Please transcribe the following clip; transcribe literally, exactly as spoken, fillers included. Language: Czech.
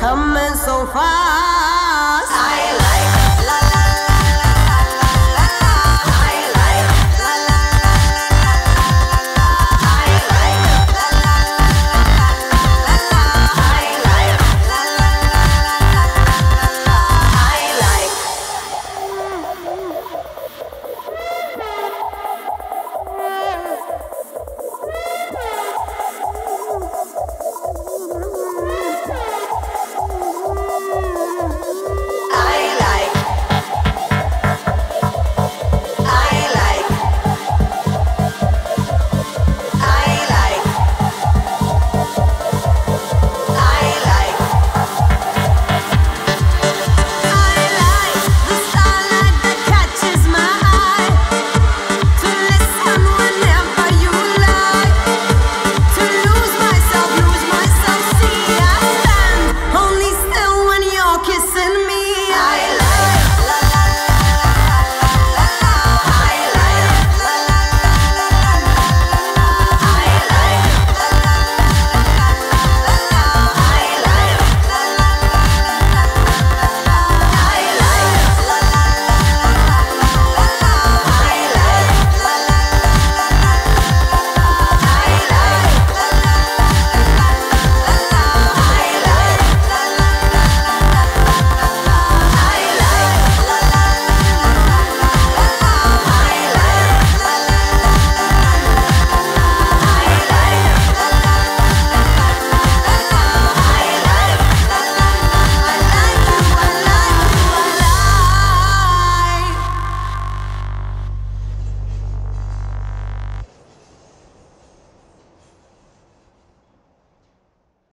Coming so far.